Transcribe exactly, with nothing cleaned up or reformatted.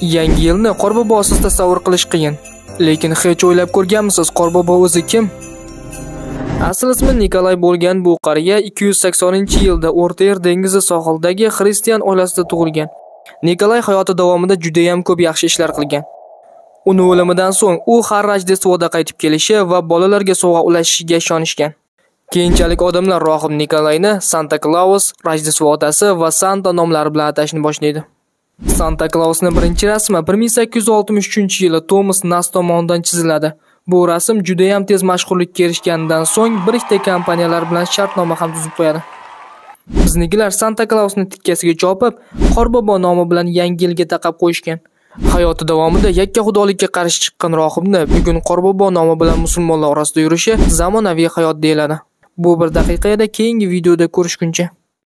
Yangi yilni Qorbobosiz tasavvur qilish qiyin. Lekin hech o'ylab ko'rganmisiz Qorbobo o'zi kim? Asl ismi Nikolay bo'lgan bu qariya ikki yuz saksoninchi yilda O'rta Yer dengizi sohildagi xristian oilasida tug'ilgan. Nikolay hayoti davomida juda ham ko'p yaxshi ishlar qilgan. Uni o'limidan so'ng u har Rojdestvoda qaytib kelishi va bolalarga sovg'a ulashishiga ishonishgan. Keyinchalik odamlar rohib Nikolayni Santa Claus, Rojdestv otasi va Santa nomlari bilan atashni boshlaydi. Santa Clausning birinchi rasmi bir ming sakkiz yuz oltmish uchinchi yilda Tomas tomonidan chiziladi. Bu rasm juda ham tez mashhurlikka erishganidan so'ng birikta kompaniyalar bilan shartnoma ham tuzib qo'yadi. Biznikilar Santa Clausni tikkasiga chopib, Qorbobo nomi bilan yangi yilga taqab qo'yishgan. Hayoti davomida yakka xudolikka qarshi chiqqan rohibni bugun Qorbobo nomi bilan musulmonlar orasida yurishi zamonaviy hayot deyiladi. Bu bir daqiqada keyingi videoda ko'rishguncha